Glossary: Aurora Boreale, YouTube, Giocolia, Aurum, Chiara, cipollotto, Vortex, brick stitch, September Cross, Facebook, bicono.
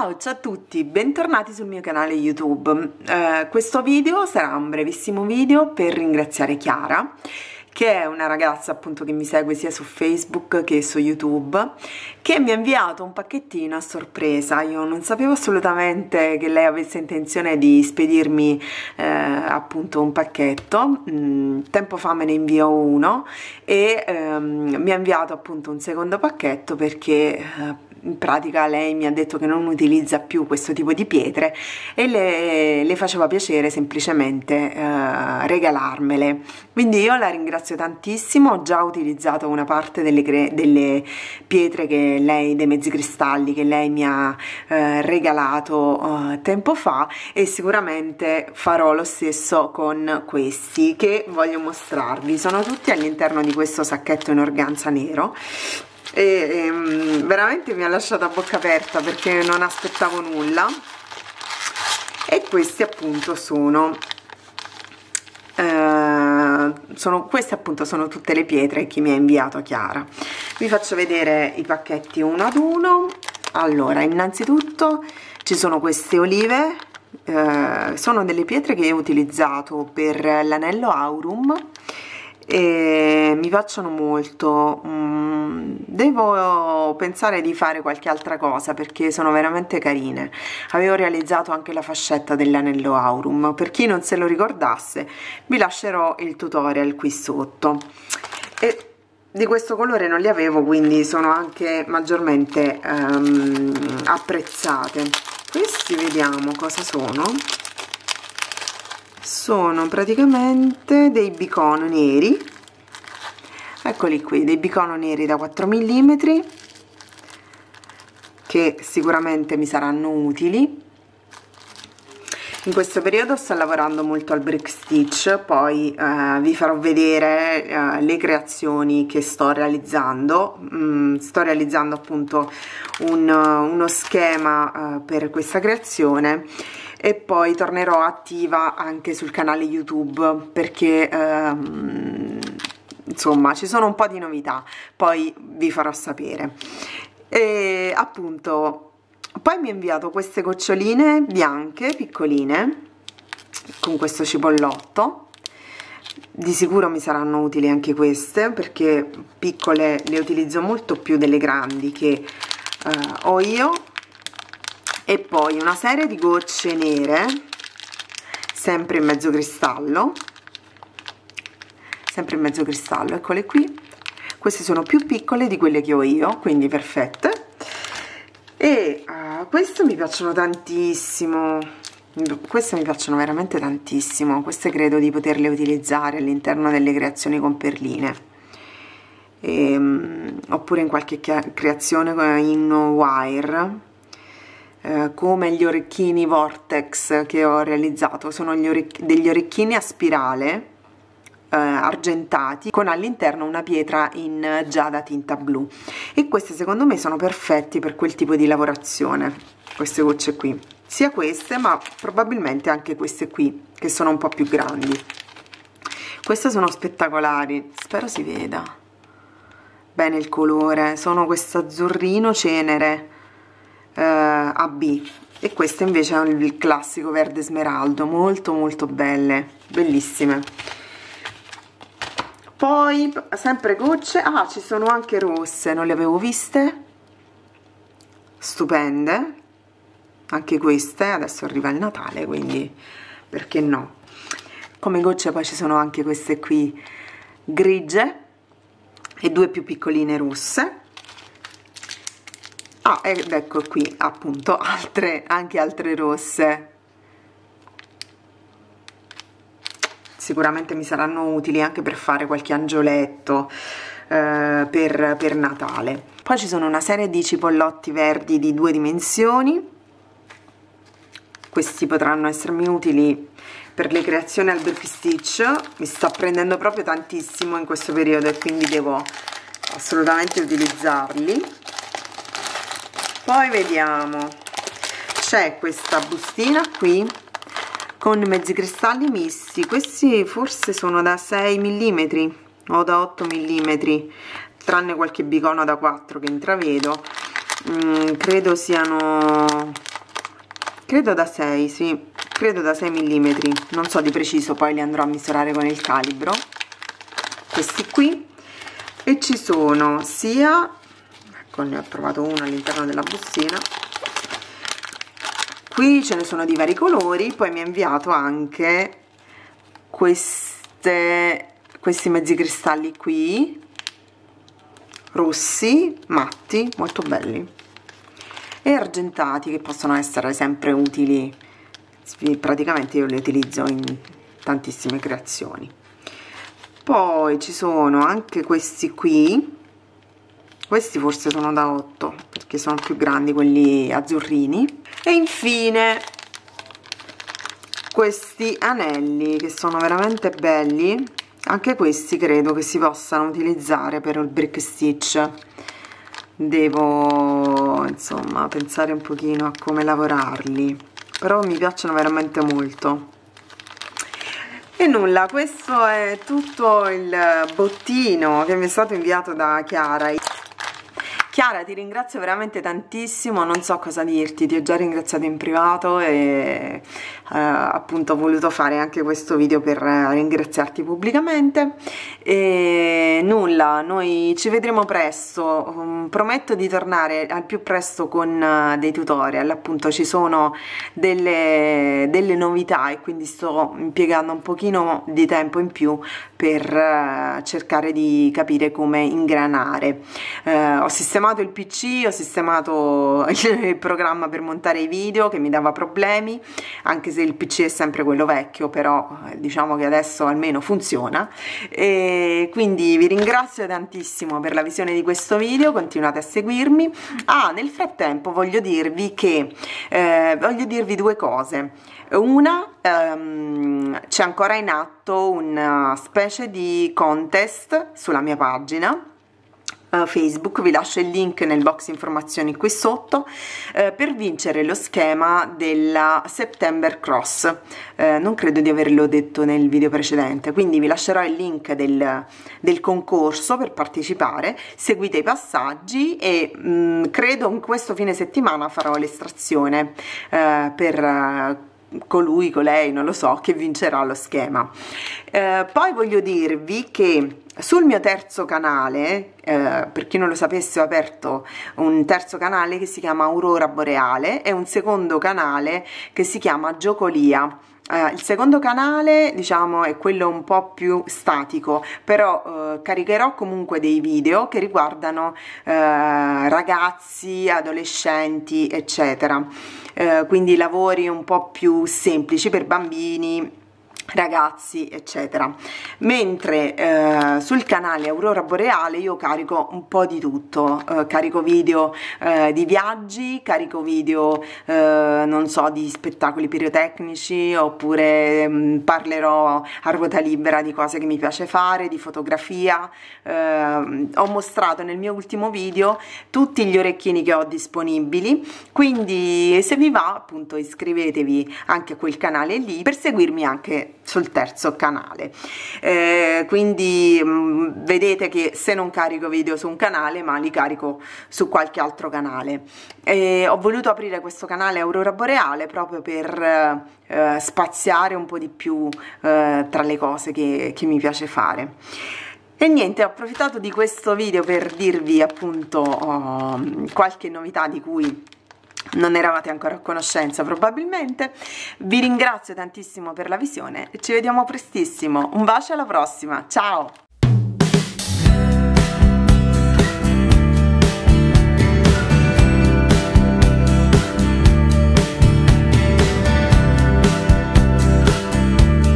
Ciao a tutti, bentornati sul mio canale YouTube. Questo video sarà un brevissimo video per ringraziare Chiara, che è una ragazza appunto che mi segue sia su Facebook che su YouTube, che mi ha inviato un pacchettino a sorpresa. Io non sapevo assolutamente che lei avesse intenzione di spedirmi appunto un pacchetto. Tempo fa me ne inviò uno e mi ha inviato appunto un secondo pacchetto perché in pratica lei mi ha detto che non utilizza più questo tipo di pietre e le faceva piacere semplicemente regalarmele. Quindi io la ringrazio tantissimo, ho già utilizzato una parte delle pietre che lei, dei mezzi cristalli che lei mi ha regalato tempo fa, e sicuramente farò lo stesso con questi che voglio mostrarvi. Sono tutti all'interno di questo sacchetto in organza nero e veramente mi ha lasciato a bocca aperta perché non aspettavo nulla. E questi appunto sono tutte le pietre che mi ha inviato Chiara. Vi faccio vedere i pacchetti uno ad uno. Allora, innanzitutto ci sono queste olive, sono delle pietre che ho utilizzato per l'anello Aurum e mi piacciono molto. Devo pensare di fare qualche altra cosa perché sono veramente carine. Avevo realizzato anche la fascetta dell'anello Aurum, per chi non se lo ricordasse vi lascerò il tutorial qui sotto. E di questo colore non li avevo, quindi sono anche maggiormente apprezzate. Questi vediamo cosa sono. Sono praticamente dei bicono neri, eccoli qui, dei bicono neri da 4 mm che sicuramente mi saranno utili. In questo periodo sto lavorando molto al brick stitch, poi vi farò vedere le creazioni che sto realizzando. Sto realizzando appunto uno schema per questa creazione e poi tornerò attiva anche sul canale YouTube perché insomma ci sono un po' di novità, poi vi farò sapere. E appunto poi mi ha inviato queste goccioline bianche piccoline con questo cipollotto. Di sicuro mi saranno utili anche queste perché piccole le utilizzo molto più delle grandi che ho io. E poi una serie di gocce nere, sempre in mezzo cristallo, eccole qui. Queste sono più piccole di quelle che ho io, quindi perfette. E queste mi piacciono tantissimo, queste credo di poterle utilizzare all'interno delle creazioni con perline. Oppure in qualche creazione in wire, come gli orecchini Vortex che ho realizzato. Sono degli orecchini a spirale argentati con all'interno una pietra in giada tinta blu, e queste secondo me sono perfetti per quel tipo di lavorazione, queste gocce qui, sia queste ma probabilmente anche queste qui che sono un po' più grandi. Queste sono spettacolari, spero si veda bene il colore, sono questo azzurrino cenere AB, e questo invece è il classico verde smeraldo, molto belle, bellissime. Poi sempre gocce, ci sono anche rosse, non le avevo viste, stupende anche queste. Adesso arriva il Natale, quindi perché no. Come gocce poi ci sono anche queste qui grigie e due più piccoline rosse. Ed ecco qui appunto anche altre rosse, sicuramente mi saranno utili anche per fare qualche angioletto per Natale. Poi ci sono una serie di cipollotti verdi di 2 dimensioni, questi potranno essermi utili per le creazioni al brick stitch. Mi sta prendendo proprio tantissimo in questo periodo e quindi devo assolutamente utilizzarli. Poi vediamo, c'è questa bustina qui con mezzi cristalli misti, questi forse sono da 6 mm o da 8 mm, tranne qualche bicono da 4 che intravedo, credo siano, credo da 6, sì, credo da 6 mm, non so di preciso, poi li andrò a misurare con il calibro, questi qui. E ci sono sia, ecco, ne ho trovato uno all'interno della bustina, qui ce ne sono di vari colori. Poi mi ha inviato anche questi mezzi cristalli qui, rossi, matti, molto belli, e argentati, che possono essere sempre utili, praticamente io li utilizzo in tantissime creazioni. Poi ci sono anche questi qui, questi forse sono da 8 perché sono più grandi, quelli azzurrini. E infine questi anelli che sono veramente belli, anche questi credo che si possano utilizzare per il brick stitch. Devo insomma pensare un pochino a come lavorarli, però mi piacciono veramente molto. E nulla, questo è tutto il bottino che mi è stato inviato da Chiara. Chiara, ti ringrazio veramente tantissimo, non so cosa dirti, ti ho già ringraziato in privato e appunto ho voluto fare anche questo video per ringraziarti pubblicamente. E nulla, noi ci vedremo presto, prometto di tornare al più presto con dei tutorial, appunto ci sono delle novità e quindi sto impiegando un pochino di tempo in più per cercare di capire come ingranare. Ho sistemato il PC, ho sistemato il programma per montare i video che mi dava problemi, anche se il PC è sempre quello vecchio, però diciamo che adesso almeno funziona. E quindi vi ringrazio tantissimo per la visione di questo video, continuate a seguirmi. Ah, nel frattempo voglio dirvi che due cose. Una, c'è ancora in atto una specie di contest sulla mia pagina Facebook, vi lascio il link nel box informazioni qui sotto, per vincere lo schema della September Cross. Non credo di averlo detto nel video precedente, quindi vi lascerò il link del concorso per partecipare, seguite i passaggi e credo in questo fine settimana farò l'estrazione per colei, non lo so, che vincerà lo schema. Poi voglio dirvi che sul mio terzo canale, per chi non lo sapesse, ho aperto un terzo canale che si chiama Aurora Boreale e un secondo canale che si chiama Giocolia. Il secondo canale, diciamo, è quello un po' più statico, però caricherò comunque dei video che riguardano ragazzi, adolescenti, eccetera, quindi lavori un po' più semplici per bambini, ragazzi, eccetera, mentre sul canale Aurora Boreale io carico un po' di tutto, carico video di viaggi, carico video non so, di spettacoli pirotecnici, oppure parlerò a ruota libera di cose che mi piace fare, di fotografia. Ho mostrato nel mio ultimo video tutti gli orecchini che ho disponibili, quindi se vi va appunto iscrivetevi anche a quel canale lì per seguirmi anche sul terzo canale. Quindi vedete che se non carico video su un canale ma li carico su qualche altro canale. Ho voluto aprire questo canale Aurora Boreale proprio per spaziare un po' di più tra le cose che mi piace fare. E niente, ho approfittato di questo video per dirvi appunto qualche novità di cui non eravate ancora a conoscenza probabilmente. Vi ringrazio tantissimo per la visione e ci vediamo prestissimo. Un bacio, alla prossima, ciao!